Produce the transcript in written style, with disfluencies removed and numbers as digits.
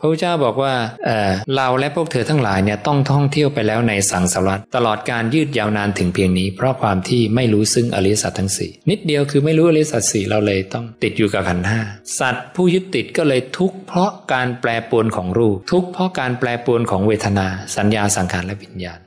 พระพุทธเจ้าบอกว่าเราและพวกเธอทั้งหลายเนี่ยต้องท่องเที่ยวไปแล้วในสังสารวัฏตลอดการยืดยาวนานถึงเพียงนี้เพราะความที่ไม่รู้ซึ่งอริยสัจทั้งสี่นิดเดียวคือไม่รู้อริยสัจสี่เราเลยต้องติดอยู่กับขันธ์ห้าสัตว์ผู้ยึดติดก็เลยทุกข์เพราะการแปรปรวนของรูปทุกข์เพราะการแปรปรวนของเวทนาสัญญาสังขารและวิญญาณ